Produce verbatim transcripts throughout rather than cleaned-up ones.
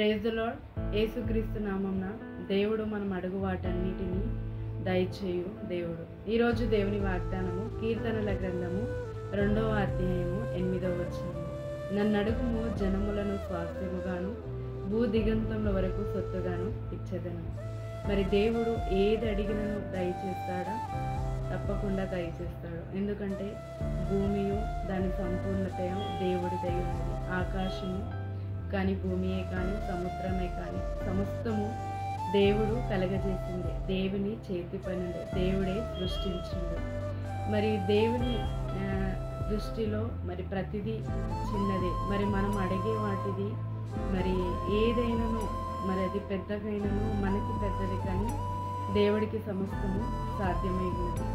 Praise the lord. యేసుక్రీస్తు నామమున దేవుడు మనం అడుగు వాటన్నిటిని దయచేయు దేవుడు. ఈరోజు దేవుని వాగ్దానము కీర్తనల గ్రంథము రెండవ అధ్యాయము ఎనిమిదవ వచనము. నన్నడుగుము జనములను స్వాస్థ్యముగాను భూ దిగంతముల వరకు సొత్తుగాను ఇచ్చేదను. మరి దేవుడు ఏది అడిగినను దయచేస్తాడా? తప్పకుండా దయచేస్తాడు. ఎందుకంటే భూమియు దాని సంపూర్ణతయు దేవుడి దయ ఉంది. ఆకాశము కానీ భూమియే కానీ సముద్రమే కానీ సమస్తము దేవుడు కలగజేసింది. దేవుని చేతి పనులు దేవుడే సృష్టించింది. మరి దేవుని దృష్టిలో మరి ప్రతిదీ చిన్నదే. మరి మనం అడిగే వాటిది మరి ఏదైనాను మరి అది పెద్దగైనను మనకి పెద్దది, కానీ దేవుడికి సమస్తము సాధ్యమైనది.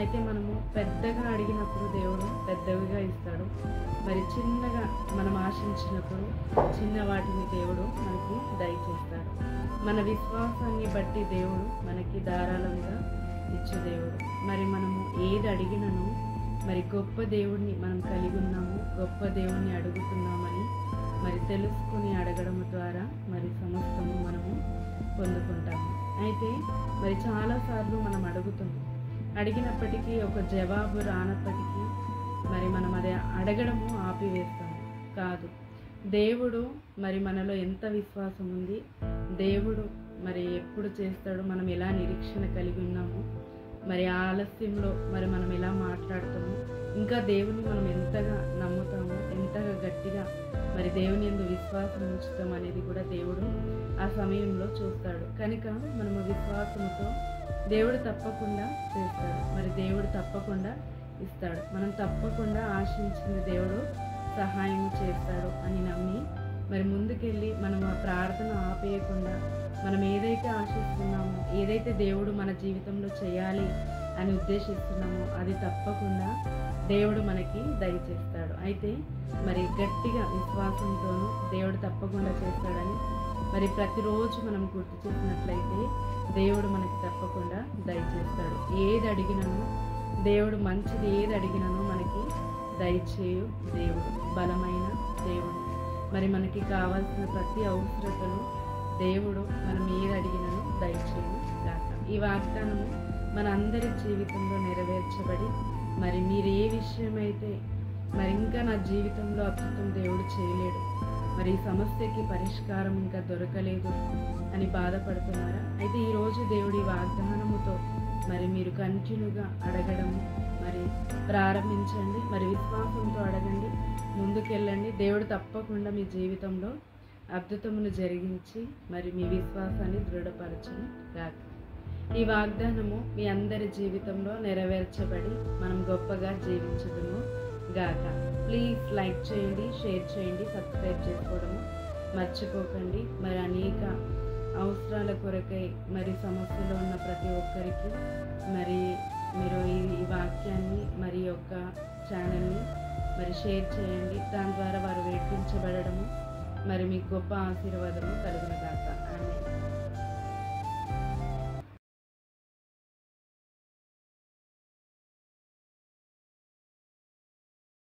అయితే మనము పెద్దగా అడిగినప్పుడు దేవుడు పెద్దవిగా ఇస్తాడు. మరి చిన్నగా మనం ఆశించినప్పుడు చిన్న వాటిని దేవుడు మనకి దయచేస్తాడు. మన విశ్వాసాన్ని బట్టి దేవుడు మనకి ధారాళంగా ఇచ్చే దేవుడు. మరి మనము ఏది అడిగినను మరి గొప్ప దేవుడిని మనం కలిగి ఉన్నాము, గొప్ప దేవుడిని అడుగుతున్నామని మరి తెలుసుకుని అడగడం ద్వారా మరి సమస్తము మనము పొందుకుంటాము. అయితే మరి చాలాసార్లు మనం అడుగుతాము, అడిగినప్పటికీ ఒక జవాబు రానప్పటికీ మరి మనం అది అడగడము ఆపివేస్తాము. కాదు, దేవుడు మరి మనలో ఎంత విశ్వాసం ఉంది, దేవుడు మరి ఎప్పుడు చేస్తాడు, మనం ఎలా నిరీక్షణ కలిగి ఉన్నాము, మరి ఆలస్యంలో మరి మనం ఎలా మాట్లాడతాము, ఇంకా దేవుని మనం ఎంతగా నమ్ముతాము, ఎంతగా గట్టిగా మరి దేవుని యందు విశ్వాసం ఉంచుతాం అనేది కూడా దేవుడు ఆ సమయంలో చూస్తాడు. కనుక మనము విశ్వాసంతో దేవుడు తప్పకుండా చేస్తాడు. మరి దేవుడు తప్పకుండా ఇస్తాడు. మనం తప్పకుండా ఆశించిన దేవుడు సహాయం చేస్తాడు అని నమ్మి మరి ముందుకెళ్ళి మనం ఆ ప్రార్థన ఆపేయకుండా మనం ఏదైతే ఆశిస్తున్నామో, ఏదైతే దేవుడు మన జీవితంలో చేయాలి అని ఉద్దేశిస్తున్నామో అది తప్పకుండా దేవుడు మనకి దయచేస్తాడు. అయితే మరి గట్టిగా విశ్వాసంతోనూ దేవుడు తప్పకుండా చేస్తాడని మరి ప్రతిరోజు మనం గుర్తు చేసినట్లయితే దేవుడు మనకి తప్పకుండా దయచేస్తాడు. ఏది అడిగినను దేవుడు మంచిది, ఏది అడిగినను మనకి దయచేయు దేవుడు, బలమైన దేవుడు. మరి మనకి కావాల్సిన ప్రతి అవసరతను దేవుడు మనం ఏది అడిగినను దయచేయు గాక. ఈ వాగ్దానము మన అందరి జీవితంలో నెరవేర్చబడి మరి మీరు ఏ విషయమైతే మరి ఇంకా నా జీవితంలో అద్భుతం దేవుడు చేయలేడు, మరి ఈ సమస్యకి పరిష్కారం ఇంకా దొరకలేదు అని బాధపడుతున్నారా? అయితే ఈరోజు దేవుడి వాగ్దానముతో మరి మీరు కంటిన్యూగా అడగడము మరి ప్రారంభించండి. మరి విశ్వాసంతో అడగండి, ముందుకెళ్ళండి. దేవుడు తప్పకుండా మీ జీవితంలో అద్భుతమును జరిగించి మరి మీ విశ్వాసాన్ని దృఢపరచను గాక. ఈ వాగ్దానము మీ అందరి జీవితంలో నెరవేర్చబడి మనం గొప్పగా జీవించడము గాక. ప్లీజ్ లైక్ చేయండి, షేర్ చేయండి, సబ్స్క్రైబ్ చేసుకోవడము మర్చిపోకండి. మరి అనేక అవసరాల కొరకై మరి సమస్యలో ఉన్న ప్రతి ఒక్కరికి మరి మీరు ఈ వాక్యాన్ని మరి యొక్క ఛానల్ని మరి షేర్ చేయండి. దాని ద్వారా వారు వేయించబడము మరి మీకు గొప్ప ఆశీర్వాదము కలుగును గాక.